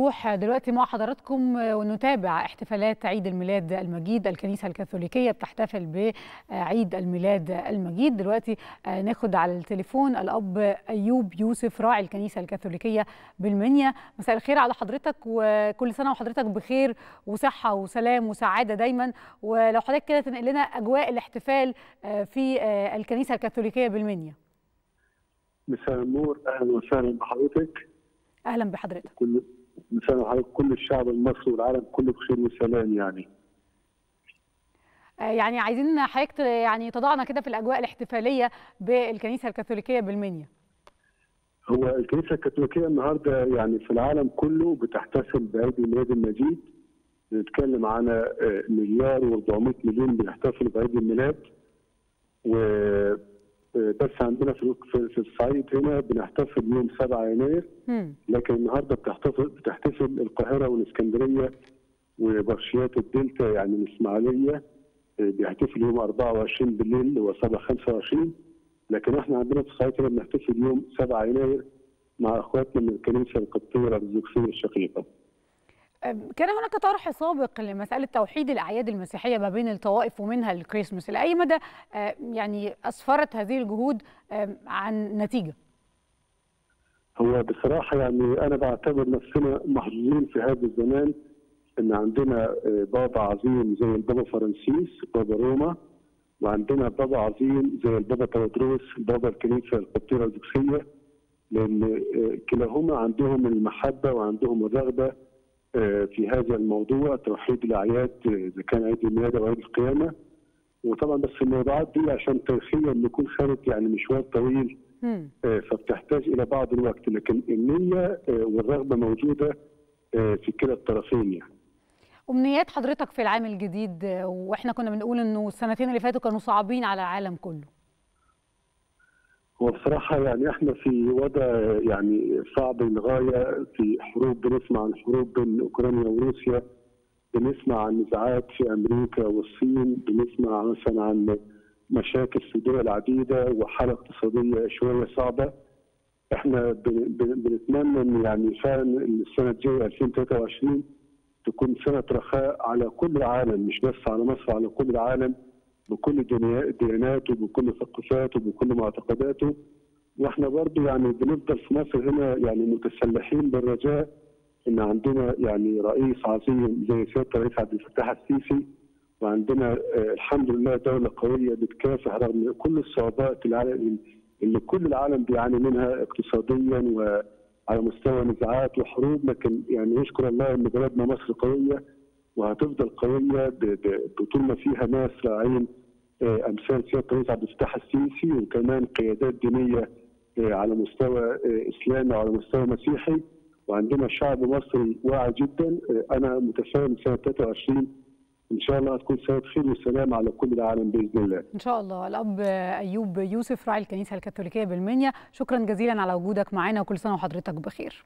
نروح دلوقتي مع حضراتكم ونتابع احتفالات عيد الميلاد المجيد. الكنيسة الكاثوليكية بتحتفل بعيد الميلاد المجيد. دلوقتي ناخد على التليفون الأب أيوب يوسف راعي الكنيسة الكاثوليكية بالمنيا. مساء الخير على حضرتك، وكل سنة وحضرتك بخير وصحة وسلام وسعادة دايما. ولو حضرتك كده تنقل لنا أجواء الاحتفال في الكنيسة الكاثوليكية بالمنيا. مساء النور، أهلا وسهلا بحضرتك. أهلا بحضرتك، مساء على كل الشعب المصري والعالم كله بخير وسلام. يعني عايزين حضرتك يعني تضعنا كده في الاجواء الاحتفاليه بالكنيسه الكاثوليكيه بالمنيا. هو الكنيسه الكاثوليكيه النهارده يعني في العالم كله بتحتفل بعيد الميلاد المجيد. بنتكلم عن 1,400,000,000 بيحتفلوا بعيد الميلاد، بس عندنا في الصعيد هنا بنحتفل يوم 7 يناير، لكن النهارده بتحتفل القاهره والاسكندريه وبرشيات الدلتا، يعني الاسماعيليه بيحتفل يوم 24 بالليل وصباح 25، لكن احنا عندنا في الصعيد هنا بنحتفل يوم 7 يناير مع اخواتنا من الكنيسه القبطيه الارثوذكسيه الشقيقه. كان هناك طرح سابق لمسألة توحيد الأعياد المسيحية ما بين الطوائف ومنها الكريسماس، إلى أي مدى يعني أسفرت هذه الجهود عن نتيجة؟ هو بصراحة يعني أنا بعتبر نفسنا محظوظين في هذا الزمان إن عندنا بابا عظيم زي البابا فرنسيس بابا روما، وعندنا بابا عظيم زي البابا تلدروس بابا الكنيسة القبطية الأرثوذكسية، لأن كلاهما عندهم المحبة وعندهم الرغبة في هذا الموضوع توحيد الاعياد اذا كان عيد الميلاد او عيد القيامه. وطبعا بس الموضوعات دي عشان تاريخيا بيكون خدت يعني مشوار طويل، فبتحتاج الى بعض الوقت، لكن النيه والرغبه موجوده في كلا الطرفين. يعني امنيات حضرتك في العام الجديد، واحنا كنا بنقول انه السنتين اللي فاتوا كانوا صعبين على العالم كله. وبصراحة يعني احنا في وضع يعني صعب للغاية، في حروب، بنسمع عن حروب بين اوكرانيا وروسيا، بنسمع عن نزاعات في امريكا والصين، بنسمع مثلا عن مشاكل في دول عديدة وحالة اقتصادية شوية صعبة. احنا بنتمنى ان يعني فعلا السنة الجاية 2023 تكون سنة رخاء على كل العالم، مش بس على مصر، على كل العالم بكل دياناته بكل ثقافاته بكل معتقداته. واحنا برضه يعني بنفضل في مصر هنا يعني متسلحين بالرجاء ان عندنا يعني رئيس عظيم زي سياده الرئيس عبد الفتاح السيسي، وعندنا الحمد لله دوله قويه بتكافح رغم كل الصعوبات اللي كل العالم بيعاني منها اقتصاديا وعلى مستوى نزاعات وحروب، لكن يعني نشكر الله ان بلدنا مصر قويه وهتفضل قويه طول ما فيها ناس راعين امثال سياده الرئيس عبد الفتاح السيسي، وكمان قيادات دينيه على مستوى اسلامي وعلى مستوى مسيحي. وعندنا شعب مصري واعي جدا. انا متفائل سنه 23 ان شاء الله هتكون سنه خير وسلام على كل العالم باذن الله. ان شاء الله. الاب ايوب يوسف راعي الكنيسه الكاثوليكيه بالمنيا، شكرا جزيلا على وجودك معنا، وكل سنه وحضرتك بخير.